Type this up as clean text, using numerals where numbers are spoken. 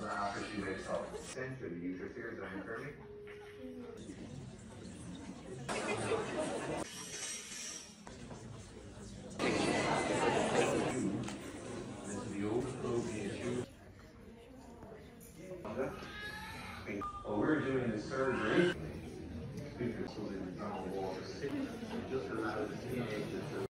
for how she may solve. Enter the user here, Diane Kirby. This is the overflow issue. While we're doing the surgery, speakers was in the wall. Just as I was teenager.